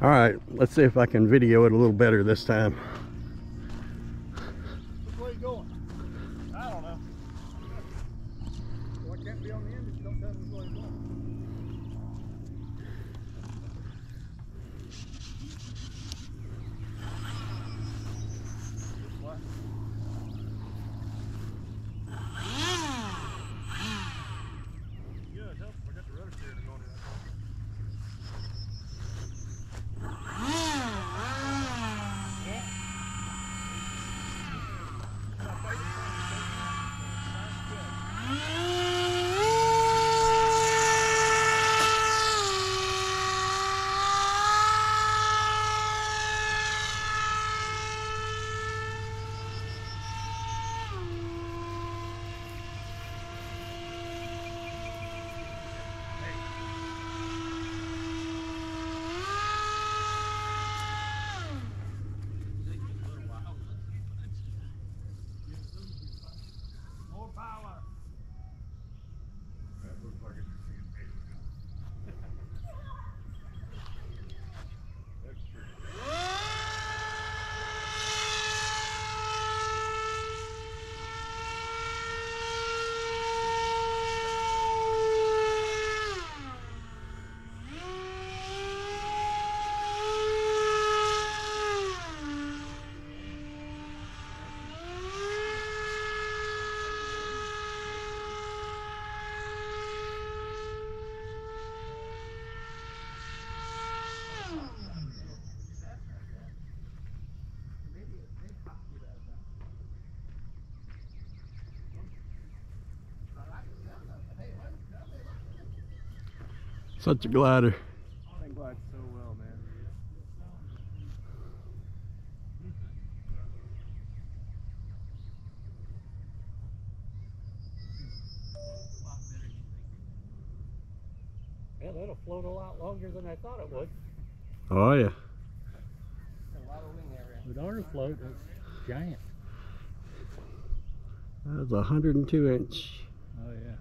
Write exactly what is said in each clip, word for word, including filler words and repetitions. All right, let's see if I can video it a little better this time. Which way you going? I don't know. Well, I can't be on the end if you don't tell me which way you're going. Good, help. I got the rudder steer to go on that. Such a glider. I think glides so well, man. Yeah, that'll float a lot longer than I thought it would. Oh yeah. A lot of wing area. The daughter float is giant. That's a hundred and two inch. Oh yeah.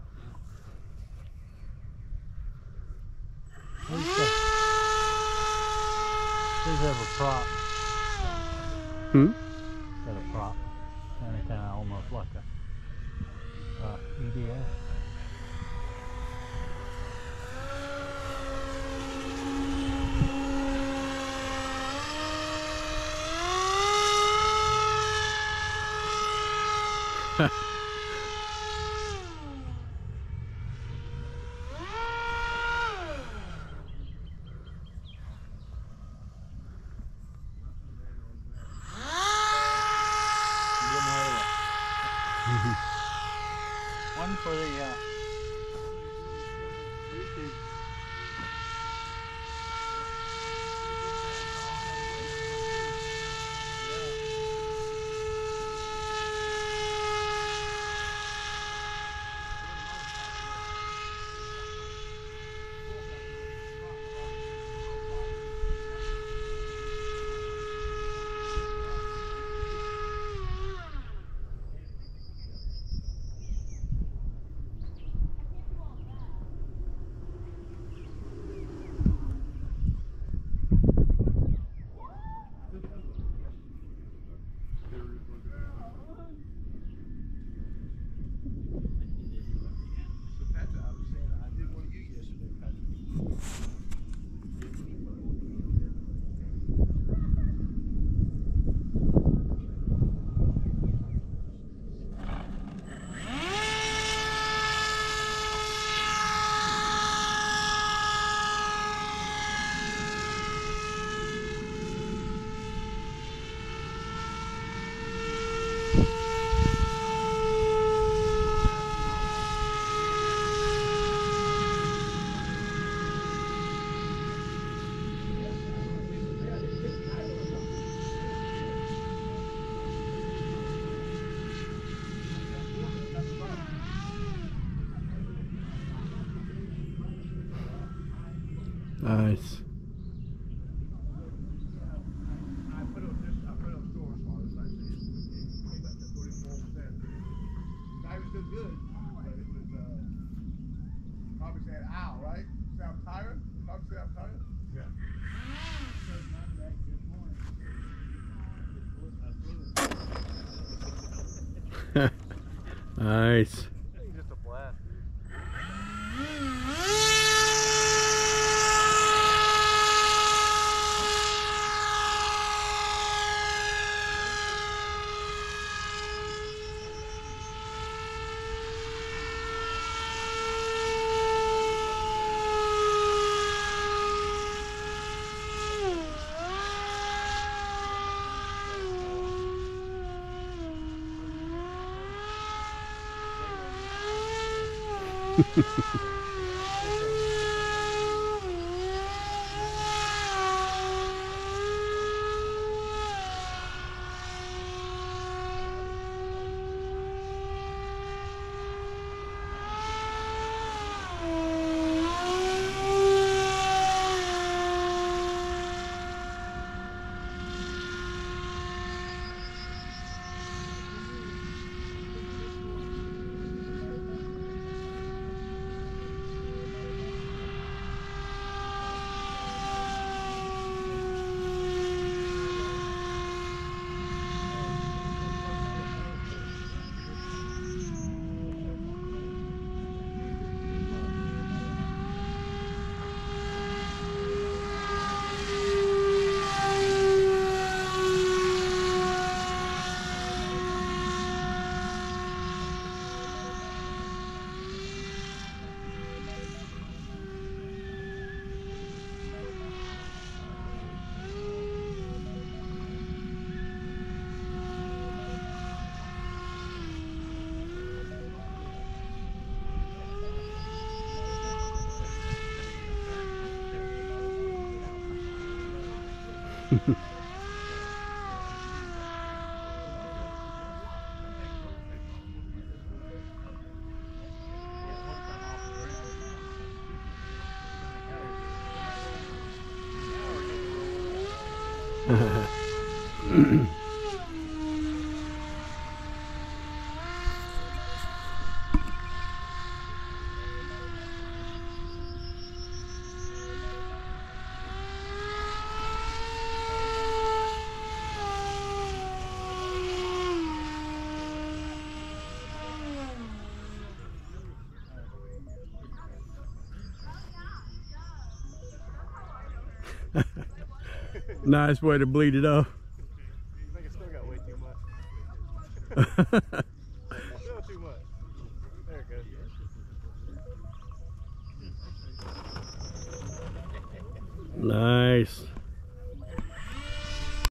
These have a prop. Hmm? Got a prop. Kind of, kind of almost like a uh, E D S. One for the uh, YouTube. Nice. Probably said ow, right? Sound tired? Probably sound tired? Yeah. Nice. Nice way to bleed it up. Seems like I still got way too much. Still too much. There it goes. Nice.